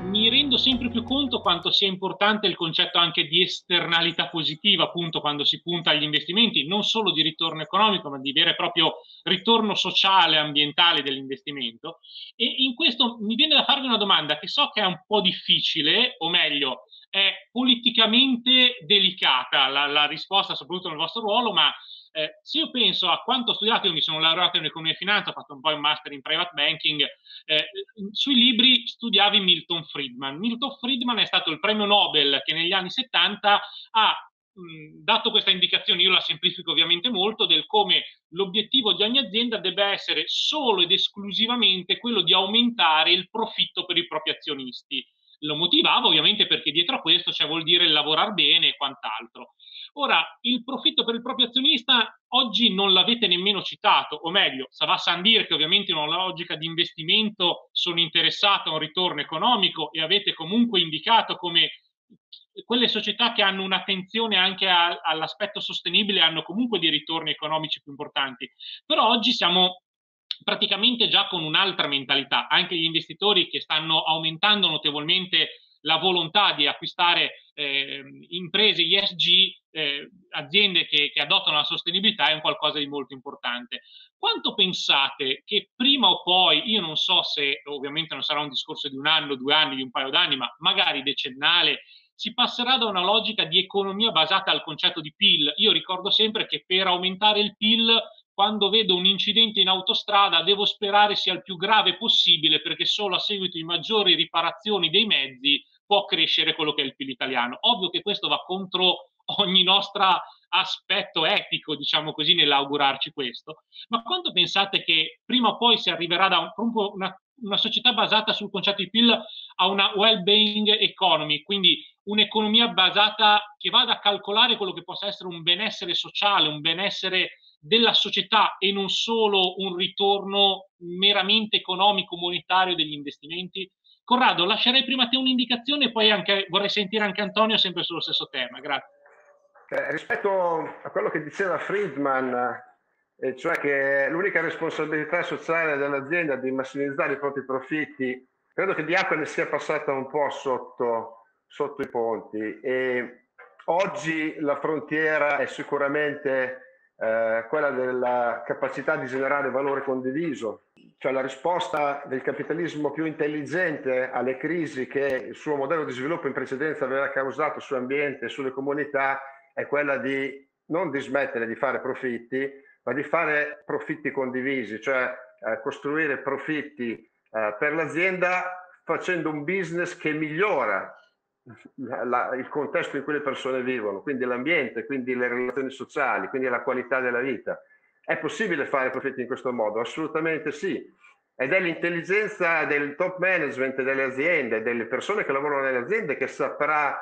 Mi rendo sempre più conto quanto sia importante il concetto anche di esternalità positiva, appunto, quando si punta agli investimenti, non solo di ritorno economico, ma di vero e proprio ritorno sociale e ambientale dell'investimento. E in questo mi viene da farvi una domanda che so che è un po' difficile, o meglio, è politicamente delicata la risposta, soprattutto nel vostro ruolo, ma se io penso a quanto ho studiato, io mi sono laureato in economia e finanza, ho fatto un po' un master in private banking, sui libri studiavi Milton Friedman. Milton Friedman è stato il premio Nobel che negli anni 70 ha dato questa indicazione, io la semplifico ovviamente molto, del come l'obiettivo di ogni azienda debba essere solo ed esclusivamente quello di aumentare il profitto per i propri azionisti. Lo motivava ovviamente perché dietro a questo vuol dire lavorare bene e quant'altro. Ora, il profitto per il proprio azionista oggi non l'avete nemmeno citato, o meglio, va a dire che ovviamente in una logica di investimento sono interessato a un ritorno economico e avete comunque indicato come quelle società che hanno un'attenzione anche all'aspetto sostenibile hanno comunque dei ritorni economici più importanti. Però oggi siamo praticamente già con un'altra mentalità, anche gli investitori che stanno aumentando notevolmente la volontà di acquistare imprese ESG, aziende che adottano la sostenibilità, è un qualcosa di molto importante. Quanto pensate che prima o poi, io non so se ovviamente non sarà un discorso di un anno, 2 anni, di un paio d'anni, ma magari decennale, si passerà da una logica di economia basata al concetto di PIL? Io ricordo sempre che per aumentare il PIL, quando vedo un incidente in autostrada, devo sperare sia il più grave possibile, perché solo a seguito di maggiori riparazioni dei mezzi può crescere quello che è il PIL italiano. Ovvio che questo va contro ogni nostro aspetto etico, diciamo così, nell'augurarci questo. Ma quanto pensate che prima o poi si arriverà da una società basata sul concetto di PIL a una Wellbeing Economy, quindi un'economia basata che vada a calcolare quello che possa essere un benessere sociale, un benessere della società e non solo un ritorno meramente economico, monetario degli investimenti? Corrado, lascerei prima a te un'indicazione e poi anche, vorrei sentire anche Antonio sempre sullo stesso tema. Grazie. Rispetto a quello che diceva Friedman, cioè che l'unica responsabilità sociale dell'azienda è di massimizzare i propri profitti, credo che di acqua ne sia passata un po' sotto i ponti, e oggi la frontiera è sicuramente quella della capacità di generare valore condiviso, cioè la risposta del capitalismo più intelligente alle crisi che il suo modello di sviluppo in precedenza aveva causato sull'ambiente e sulle comunità è quella di non di smettere di fare profitti, ma di fare profitti condivisi, cioè costruire profitti per l'azienda facendo un business che migliora il contesto in cui le persone vivono, quindi l'ambiente, quindi le relazioni sociali, quindi la qualità della vita. È possibile fare profitti in questo modo? Assolutamente sì. Ed è l'intelligenza del top management delle aziende, delle persone che lavorano nelle aziende, che saprà,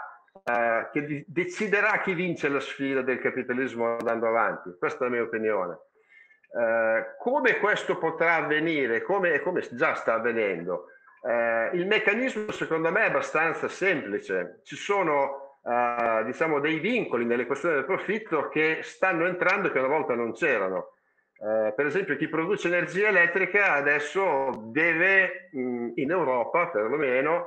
che deciderà chi vince la sfida del capitalismo andando avanti. Questa è la mia opinione. Come questo potrà avvenire, come già sta avvenendo? Il meccanismo secondo me è abbastanza semplice, ci sono diciamo dei vincoli nelle questioni del profitto che stanno entrando e che una volta non c'erano. Per esempio chi produce energia elettrica adesso deve, in Europa perlomeno,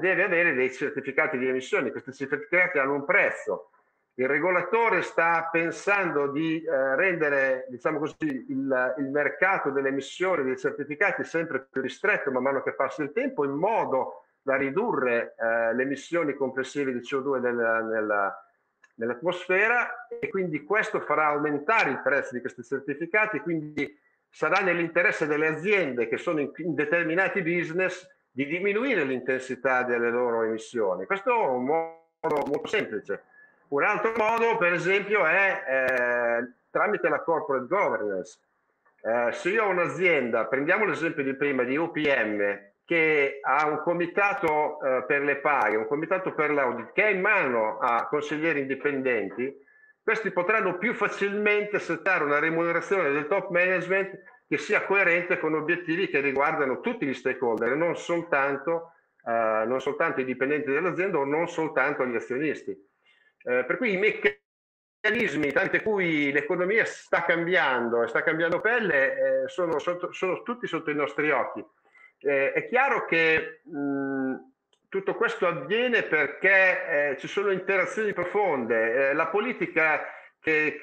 deve avere dei certificati di emissioni. Questi certificati hanno un prezzo. Il regolatore sta pensando di rendere, diciamo così, il mercato delle emissioni dei certificati sempre più ristretto man mano che passa il tempo, in modo da ridurre le emissioni complessive di CO2 nell'atmosfera, e quindi questo farà aumentare il prezzo di questi certificati. Quindi sarà nell'interesse delle aziende che sono in determinati business di diminuire l'intensità delle loro emissioni. Questo è un modo molto semplice. Un altro modo, per esempio, è tramite la corporate governance. Se io ho un'azienda, prendiamo l'esempio di prima di OPM, che ha un comitato per le paghe, un comitato per l'audit, che è in mano a consiglieri indipendenti, questi potranno più facilmente settare una remunerazione del top management che sia coerente con obiettivi che riguardano tutti gli stakeholder, non soltanto i dipendenti dell'azienda o non soltanto gli azionisti. Per cui i meccanismi Meccanismi tramite cui l'economia sta cambiando pelle, sono tutti sotto i nostri occhi. È chiaro che tutto questo avviene perché ci sono interazioni profonde. La politica che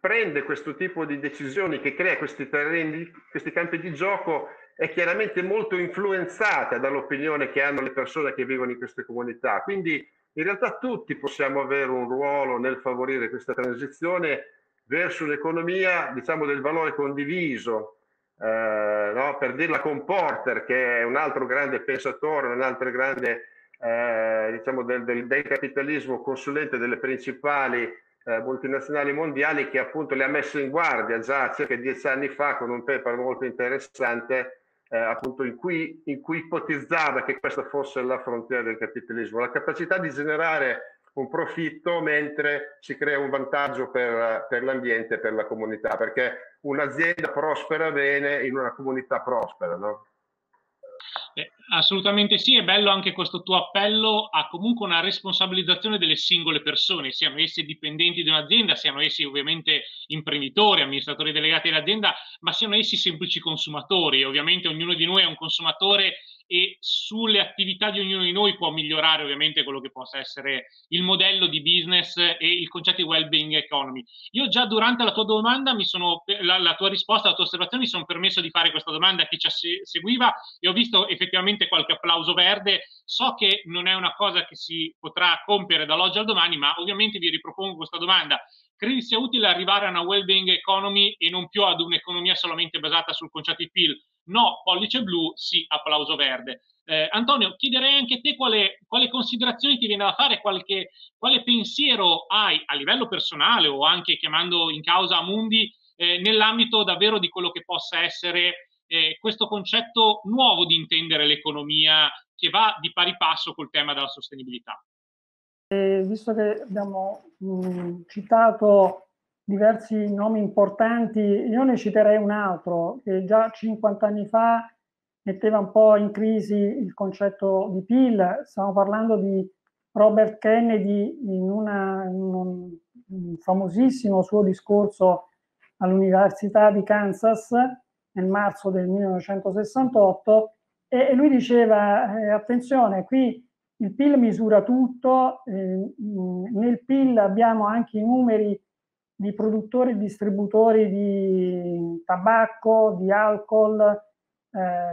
prende questo tipo di decisioni, che crea questi terreni, questi campi di gioco, è chiaramente molto influenzata dall'opinione che hanno le persone che vivono in queste comunità. Quindi in realtà tutti possiamo avere un ruolo nel favorire questa transizione verso un'economia, diciamo, del valore condiviso, no? Per dirla con Porter, che è un altro grande pensatore, un altro grande diciamo del capitalismo, consulente delle principali multinazionali mondiali, che appunto le ha messe in guardia già circa 10 anni fa con un paper molto interessante, appunto in cui ipotizzava che questa fosse la frontiera del capitalismo, la capacità di generare un profitto mentre si crea un vantaggio per l'ambiente e per la comunità, perché un'azienda prospera bene in una comunità prospera, no? Assolutamente sì, è bello anche questo tuo appello a comunque una responsabilizzazione delle singole persone, siano essi dipendenti di un'azienda, siano essi ovviamente imprenditori, amministratori delegati dell'azienda, ma siano essi semplici consumatori. Ovviamente ognuno di noi è un consumatore e sulle attività di ognuno di noi può migliorare ovviamente quello che possa essere il modello di business e il concetto di well-being economy. Io già durante la tua domanda, la tua osservazione, mi sono permesso di fare questa domanda a chi ci seguiva e ho visto effettivamente qualche applauso verde. So che non è una cosa che si potrà compiere dall'oggi al domani, ma ovviamente vi ripropongo questa domanda. Credi sia utile arrivare a una well-being economy e non più ad un'economia solamente basata sul concetto di PIL? No, pollice blu, sì, applauso verde. Antonio, chiederei anche a te quale considerazioni ti viene da fare, quale pensiero hai a livello personale o anche chiamando in causa Amundi nell'ambito davvero di quello che possa essere questo concetto nuovo di intendere l'economia che va di pari passo col tema della sostenibilità. Visto che abbiamo citato diversi nomi importanti, io ne citerei un altro che già 50 anni fa metteva un po' in crisi il concetto di PIL. Stiamo parlando di Robert Kennedy in un famosissimo suo discorso all'Università di Kansas nel marzo del 1968, e lui diceva attenzione, qui il PIL misura tutto, nel PIL abbiamo anche i numeri di produttori e distributori di tabacco, di alcol,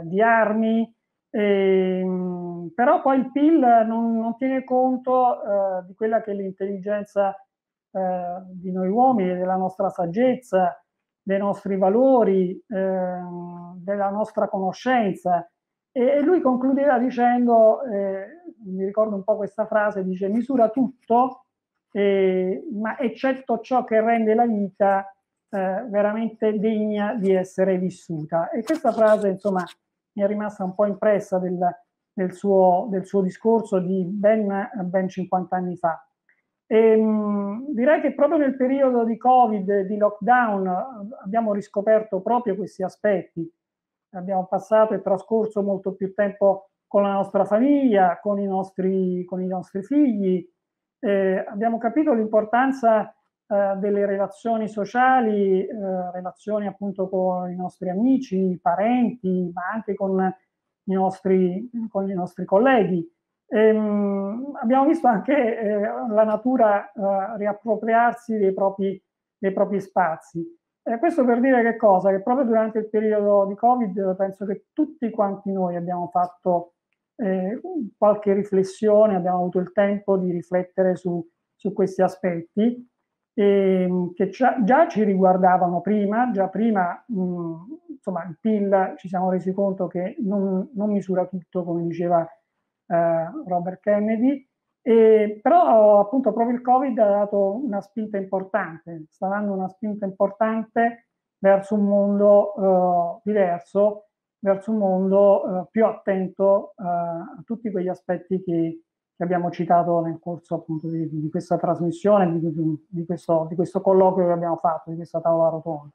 di armi, però poi il PIL non tiene conto di quella che è l'intelligenza di noi uomini, della nostra saggezza, dei nostri valori, della nostra conoscenza. E lui concludeva dicendo, mi ricordo un po' questa frase, dice misura tutto, ma eccetto ciò che rende la vita veramente degna di essere vissuta. E questa frase, insomma, mi è rimasta un po' impressa del suo discorso di ben 50 anni fa. E, direi che proprio nel periodo di Covid, di lockdown, abbiamo riscoperto proprio questi aspetti. Abbiamo passato e trascorso molto più tempo con la nostra famiglia, con i nostri figli. Abbiamo capito l'importanza delle relazioni sociali, relazioni appunto con i nostri amici, i parenti, ma anche con i nostri colleghi. Abbiamo visto anche la natura riappropriarsi dei propri spazi. Questo per dire che cosa? Che proprio durante il periodo di Covid penso che tutti quanti noi abbiamo fatto qualche riflessione, abbiamo avuto il tempo di riflettere su questi aspetti che già ci riguardavano prima, insomma il PIL ci siamo resi conto che non misura tutto, come diceva Robert Kennedy, però appunto proprio il Covid ha dato una spinta importante, sta dando una spinta importante verso un mondo diverso, verso un mondo più attento a tutti quegli aspetti che abbiamo citato nel corso appunto di questa trasmissione, di questo colloquio che abbiamo fatto, di questa tavola rotonda.